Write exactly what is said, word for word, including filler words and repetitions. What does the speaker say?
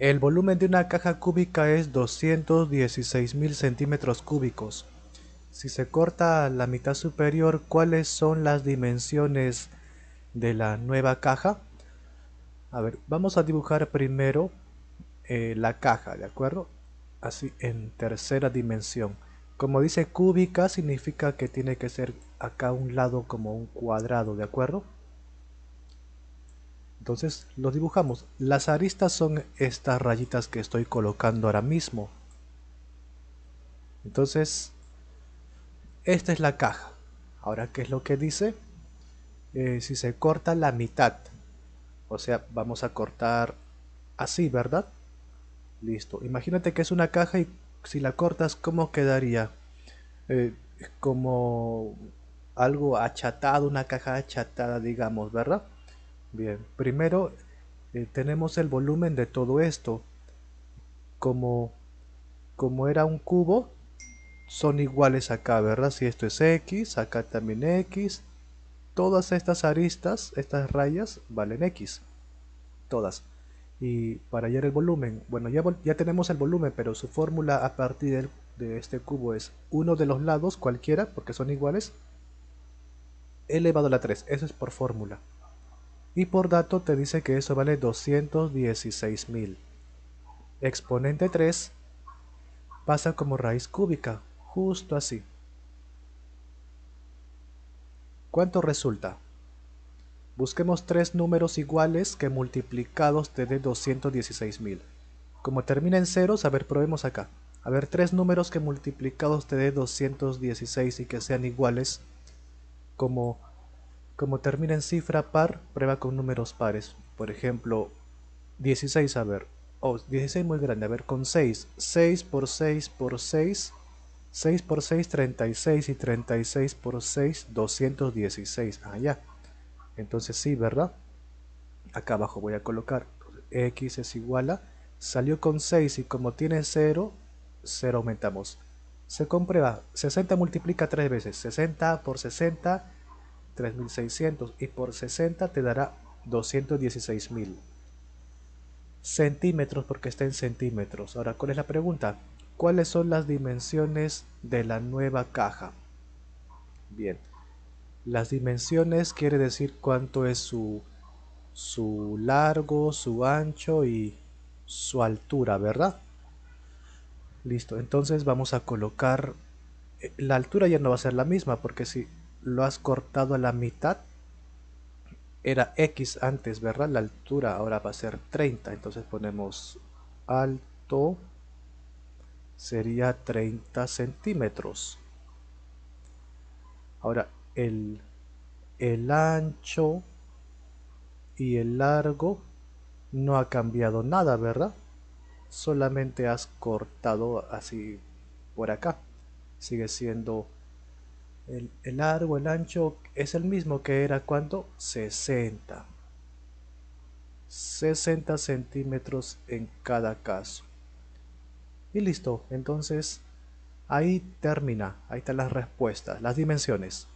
El volumen de una caja cúbica es doscientos dieciséis mil centímetros cúbicos. Si se corta la mitad superior, ¿cuáles son las dimensiones de la nueva caja? A ver, vamos a dibujar primero eh, la caja, ¿de acuerdo? Así, en tercera dimensión. Como dice cúbica, significa que tiene que ser acá un lado como un cuadrado, ¿de acuerdo? Entonces lo dibujamos. Las aristas son estas rayitas que estoy colocando ahora mismo. Entonces, esta es la caja. Ahora, ¿qué es lo que dice? Eh, si se corta la mitad. O sea, vamos a cortar así, ¿verdad? Listo. Imagínate que es una caja y si la cortas, ¿cómo quedaría? Eh, como algo achatado, una caja achatada, digamos, ¿verdad? Bien, primero eh, tenemos el volumen de todo esto. Como, como era un cubo, son iguales acá, ¿verdad? Si esto es X, acá también X. Todas estas aristas, estas rayas, valen X. Todas. Y para hallar el volumen, bueno, ya, ya tenemos el volumen, pero su fórmula a partir del, de este cubo es uno de los lados, cualquiera, porque son iguales, elevado a la tres. Eso es por fórmula. Y por dato te dice que eso vale doscientos dieciséis mil. Exponente tres pasa como raíz cúbica, justo así. ¿Cuánto resulta? Busquemos tres números iguales que multiplicados te dé doscientos dieciséis mil. Como termina en ceros, a ver, probemos acá. A ver, tres números que multiplicados te dé doscientos dieciséis y que sean iguales. Como, como termina en cifra par, prueba con números pares. Por ejemplo, dieciséis, a ver. Oh, dieciséis muy grande, a ver, con seis. seis por seis por seis. seis por seis, treinta y seis. Y treinta y seis por seis, doscientos dieciséis. Ah, ya. Entonces sí, ¿verdad? Acá abajo voy a colocar. X es igual a. Salió con seis y como tiene cero, cero aumentamos. Se comprueba. sesenta multiplica tres veces. sesenta por sesenta, tres mil seiscientos. Y por sesenta te dará doscientos dieciséis mil. Centímetros, porque está en centímetros. Ahora, ¿cuál es la pregunta? ¿Cuáles son las dimensiones de la nueva caja? Bien, las dimensiones quiere decir cuánto es su, su largo, su ancho y su altura, ¿verdad? Listo, entonces vamos a colocar. La altura ya no va a ser la misma, porque si lo has cortado a la mitad, era X antes, ¿verdad? La altura ahora va a ser treinta. Entonces ponemos alto, sería treinta centímetros. Ahora el, el ancho y el largo no ha cambiado nada, ¿verdad? Solamente has cortado así por acá. Sigue siendo... El, el largo, el ancho es el mismo que era cuando sesenta. sesenta centímetros en cada caso. Y listo, entonces ahí termina, ahí están las respuestas, las dimensiones.